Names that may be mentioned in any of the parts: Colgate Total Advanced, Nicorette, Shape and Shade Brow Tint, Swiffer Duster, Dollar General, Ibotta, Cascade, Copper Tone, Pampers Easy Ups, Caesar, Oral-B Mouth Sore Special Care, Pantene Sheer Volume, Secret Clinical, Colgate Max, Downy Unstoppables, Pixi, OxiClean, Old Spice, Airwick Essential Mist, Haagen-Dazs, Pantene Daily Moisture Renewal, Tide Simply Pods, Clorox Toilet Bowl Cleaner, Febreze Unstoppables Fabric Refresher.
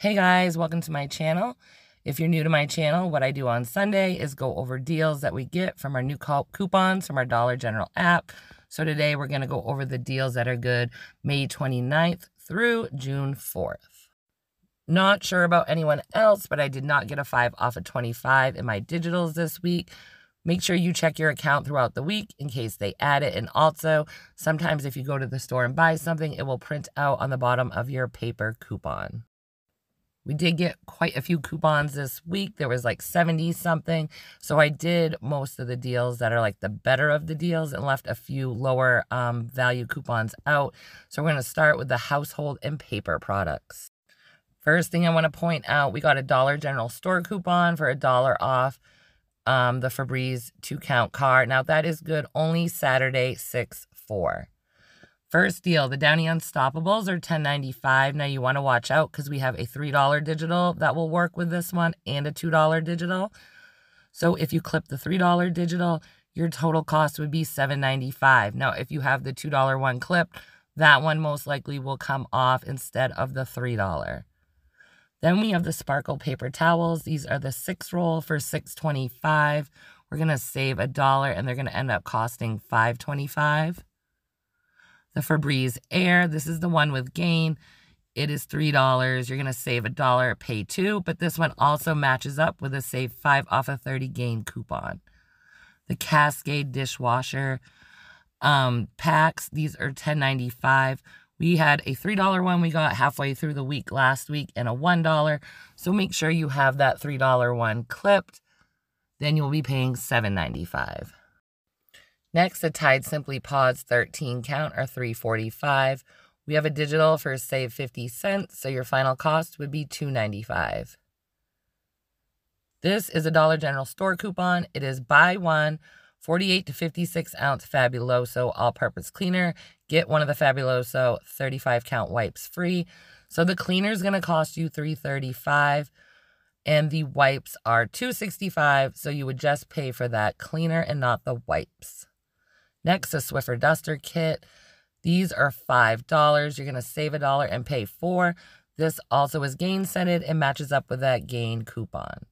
Hey guys, welcome to my channel. If you're new to my channel, what I do on Sunday is go over deals that we get from our new coupons from our Dollar General app. So today we're going to go over the deals that are good May 29th through June 4th. Not sure about anyone else, but I did not get a 5 off of 25 in my digitals this week. Make sure you check your account throughout the week in case they add it. And also, sometimes if you go to the store and buy something, it will print out on the bottom of your paper coupon. We did get quite a few coupons this week. There was like 70 something. So I did most of the deals that are like the better of the deals and left a few lower value coupons out. So we're going to start with the household and paper products. First thing I want to point out, we got a Dollar General store coupon for $1 off the Febreze 2-count car. Now that is good only Saturday 6/4. First deal, the Downy Unstoppables are $10.95. Now you want to watch out because we have a $3 digital that will work with this one and a $2 digital. So if you clip the $3 digital, your total cost would be $7.95. Now if you have the $2 one clipped, that one most likely will come off instead of the $3. Then we have the Sparkle paper towels. These are the 6-roll for $6.25. We're going to save $1 and they're going to end up costing $5.25. The Febreze Air, this is the one with Gain. It is $3. You're going to save $1, pay $2, but this one also matches up with a save $5 off a 30 Gain coupon. The Cascade dishwasher packs, these are $10.95. We had a $3 one we got halfway through the week last week and a $1, so make sure you have that $3 one clipped. Then you'll be paying $7.95. Next, the Tide Simply Pods 13 count are $3.45. We have a digital for save 50 cents, so your final cost would be $2.95. This is a Dollar General store coupon. It is buy one 48 to 56 ounce Fabuloso all-purpose cleaner. Get one of the Fabuloso 35 count wipes free. So the cleaner is going to cost you $3.35. And the wipes are $2.65, so you would just pay for that cleaner and not the wipes. Next, a Swiffer Duster Kit. These are $5. You're going to save $1 and pay $4. This also is Gain scented and matches up with that Gain coupon.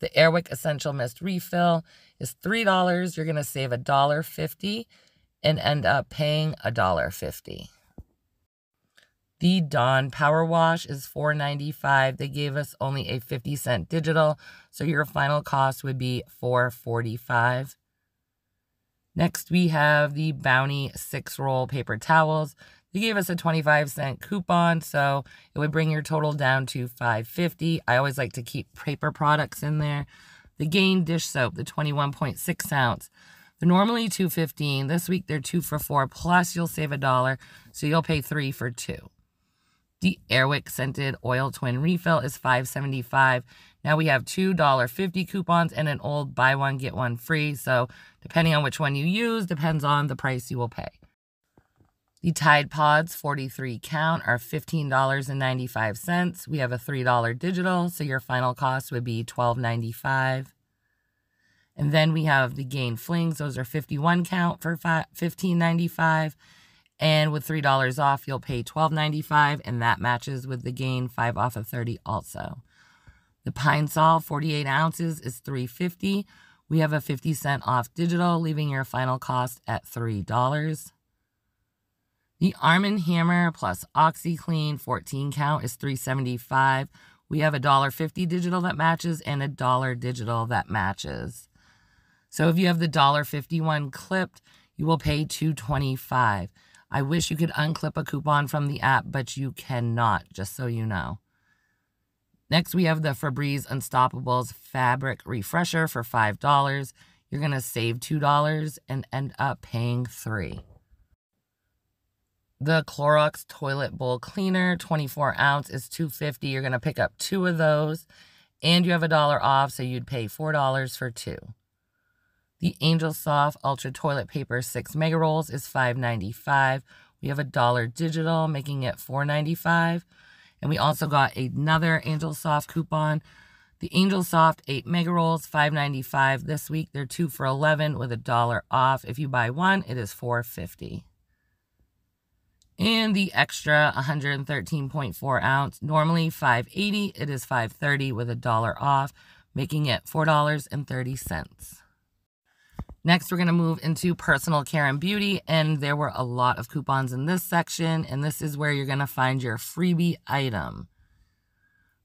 The Airwick Essential Mist Refill is $3. You're going to save $1.50 and end up paying $1.50. The Dawn Power Wash is $4.95. They gave us only a 50-cent digital, so your final cost would be $4.45. Next, we have the Bounty 6-roll paper towels. They gave us a 25-cent coupon, so it would bring your total down to $5.50. I always like to keep paper products in there. The Gain Dish Soap, the 21.6 ounce. They're normally $2.15. This week, they're 2 for $4, plus you'll save $1, so you'll pay 3 for $2. The Airwick Scented Oil Twin Refill is $5.75. Now we have $2.50 coupons and an old buy one, get one free. So depending on which one you use, depends on the price you will pay. The Tide Pods 43 count are $15.95. We have a $3 digital, so your final cost would be $12.95. And then we have the Gain Flings. Those are 51 count for $15.95. And with $3 off, you'll pay $12.95, and that matches with the Gain 5 off of 30 also. The Pine Sol 48 ounces is $3.50. We have a 50-cent off digital, leaving your final cost at $3. The Arm & Hammer plus OxiClean 14 count is $3.75. We have a $1.50 digital that matches and a $1 digital that matches. So if you have the $1.50 one clipped, you will pay $2.25. I wish you could unclip a coupon from the app, but you cannot, just so you know. Next, we have the Febreze Unstoppables Fabric Refresher for $5. You're going to save $2 and end up paying $3. The Clorox Toilet Bowl Cleaner, 24 ounce, is $2.50. You're going to pick up 2 of those, and you have $1 off, so you'd pay $4 for 2. The Angel Soft Ultra Toilet Paper 6 Mega Rolls is $5.95. We have $1 digital, making it $4.95. And we also got another Angel Soft coupon. The Angel Soft 8 Mega Rolls, $5.95 this week. They're 2 for $11 with $1 off. If you buy one, it is $4.50. and the extra 113.4 ounce, normally $5.80, it is $5.30 with $1 off, making it $4.30. Next, we're going to move into personal care and beauty, and there were a lot of coupons in this section, and this is where you're going to find your freebie item.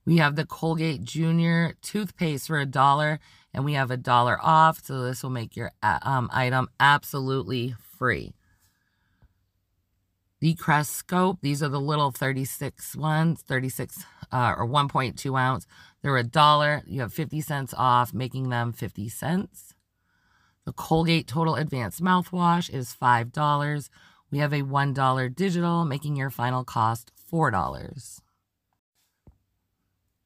We have the Colgate Jr. toothpaste for $1, and we have $1 off, so this will make your item absolutely free. The Crest Scope, these are the little 36 ones, 36 or 1.2 ounce. They're $1. You have 50 cents off, making them 50 cents. The Colgate Total Advanced Mouthwash is $5. We have a $1 digital, making your final cost $4.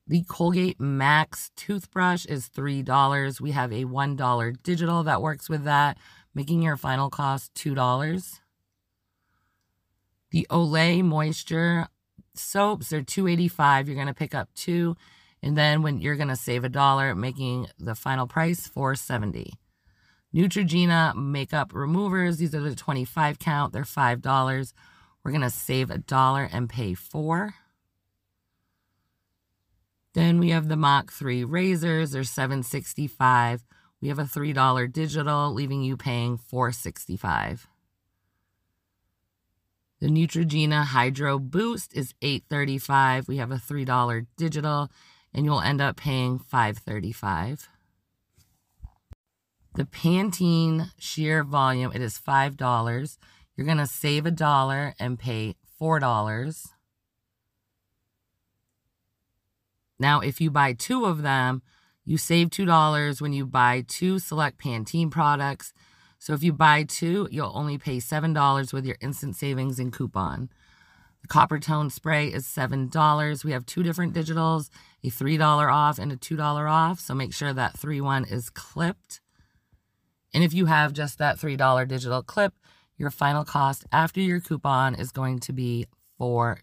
The Colgate Max Toothbrush is $3. We have a $1 digital that works with that, making your final cost $2. The Olay Moisture Soaps are $2.85. You're going to pick up two, and then when you're going to save $1, making the final price $4.70. Neutrogena makeup removers, these are the 25 count, they're $5. We're going to save $1 and pay $4. Then we have the Mach 3 razors, they're $7.65. We have a $3 digital, leaving you paying $4.65. The Neutrogena Hydro Boost is $8.35. We have a $3 digital, and you'll end up paying $5.35. The Pantene Sheer Volume, it is $5. You're going to save $1 and pay $4. Now, if you buy two of them, you save $2 when you buy two select Pantene products. So if you buy two, you'll only pay $7 with your instant savings and coupon. The Copper Tone Spray is $7. We have two different digitals, a $3 off and a $2 off. So make sure that 3-1 is clipped. And if you have just that $3 digital clip, your final cost after your coupon is going to be $4.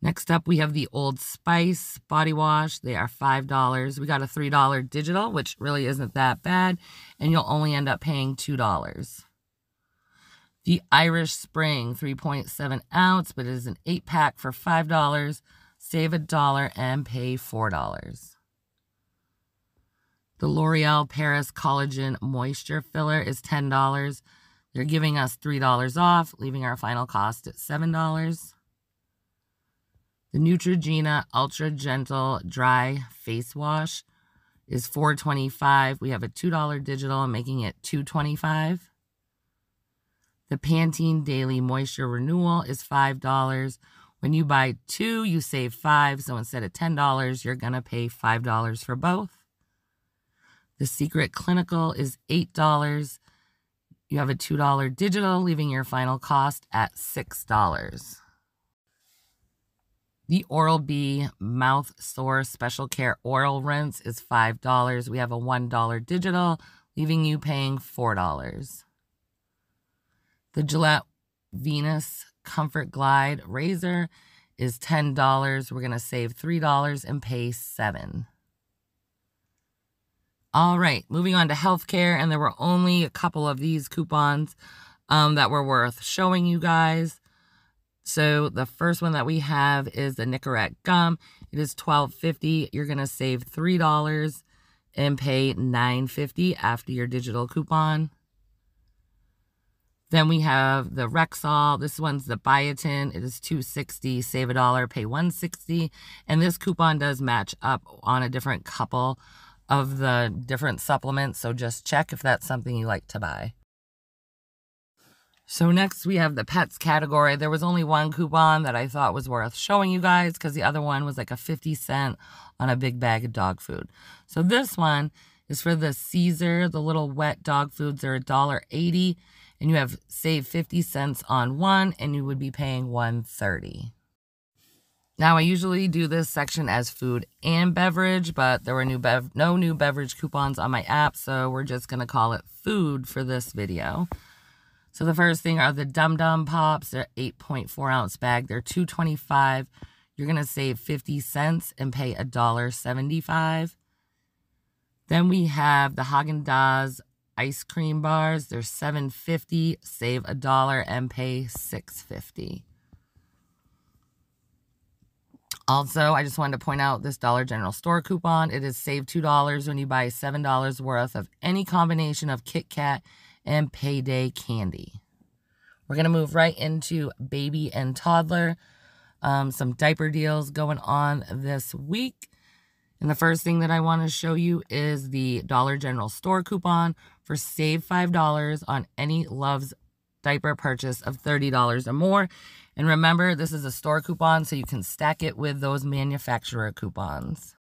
Next up, we have the Old Spice body wash. They are $5. We got a $3 digital, which really isn't that bad, and you'll only end up paying $2. The Irish Spring, 3.7 ounce, but it is an 8-pack for $5. Save $1 and pay $4. The L'Oreal Paris Collagen Moisture Filler is $10. They're giving us $3 off, leaving our final cost at $7. The Neutrogena Ultra Gentle Dry Face Wash is $4.25. We have a $2 digital, making it $2.25. The Pantene Daily Moisture Renewal is $5. When you buy two, you save $5. So instead of $10, you're going to pay $5 for both. The Secret Clinical is $8. You have a $2 digital, leaving your final cost at $6. The Oral-B Mouth Sore Special Care Oral Rinse is $5. We have a $1 digital, leaving you paying $4. The Gillette Venus Comfort Glide Razor is $10. We're going to save $3 and pay $7. All right, moving on to healthcare, and there were only a couple of these coupons that were worth showing you guys. So the first one that we have is the Nicorette gum. It is $12.50. You're going to save $3 and pay $9.50 after your digital coupon. Then we have the Rexall. This one's the biotin. It is $2.60. Save $1, pay $1.60. And this coupon does match up on a different couple of the different supplements, so just check if that's something you like to buy. So next we have the pets category. There was only one coupon that I thought was worth showing you guys because the other one was like a 50 cent on a big bag of dog food. So this one is for the Caesar. The little wet dog foods are $1.80, and you have saved 50 cents on one, and you would be paying $1.30. Now, I usually do this section as food and beverage, but there were no new beverage coupons on my app, so we're just going to call it food for this video. So the first thing are the Dum Dum Pops. They're 8.4 ounce bag. They're $2.25. You're going to save 50 cents and pay $1.75. Then we have the Haagen-Dazs ice cream bars. They're $7.50. Save $1 and pay $6.50. Also, I just wanted to point out this Dollar General store coupon. It is save $2 when you buy $7 worth of any combination of Kit Kat and Payday candy. We're going to move right into baby and toddler. Some diaper deals going on this week. And the first thing that I want to show you is the Dollar General store coupon for save $5 on any Love's diaper purchase of $30 or more. And remember, this is a store coupon, so you can stack it with those manufacturer coupons.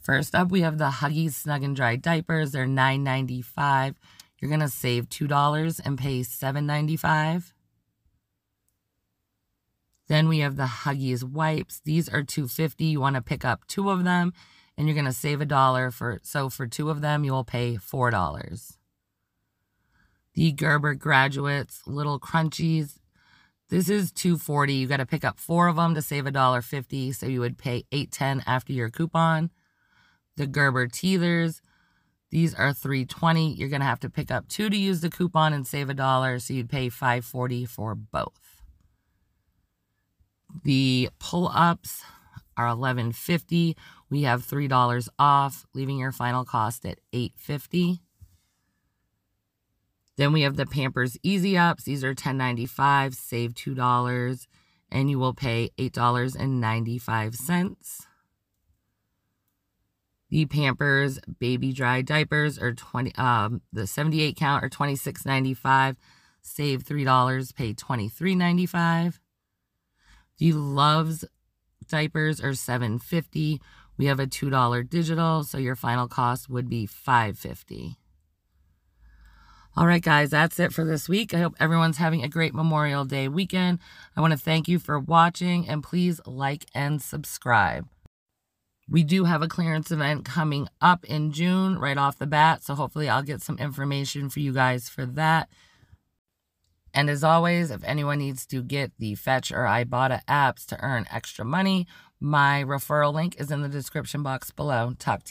First up, we have the Huggies Snug and Dry Diapers. They're $9.95. You're going to save $2 and pay $7.95. Then we have the Huggies Wipes. These are $2.50. You want to pick up two of them, and you're going to save $1. So for two of them, you'll pay $4. The Gerber Graduates Little Crunchies. This is $2.40. You got to pick up four of them to save $1.50, so you would pay $8.10 after your coupon. The Gerber Teethers, these are $3.20. You're going to have to pick up two to use the coupon and save $1, so you'd pay $5.40 for both. The pull-ups are $11.50. We have $3 off, leaving your final cost at $8.50. Then we have the Pampers Easy Ups. These are $10.95, save $2, and you will pay $8.95. The Pampers Baby Dry Diapers are the 78 count are $26.95, save $3, pay $23.95. The Love's diapers are $7.50. We have a $2 digital, so your final cost would be $5.50. All right, guys, that's it for this week. I hope everyone's having a great Memorial Day weekend. I want to thank you for watching, and please like and subscribe. We do have a clearance event coming up in June right off the bat, so hopefully I'll get some information for you guys for that. And as always, if anyone needs to get the Fetch or Ibotta apps to earn extra money, my referral link is in the description box below. Talk to you.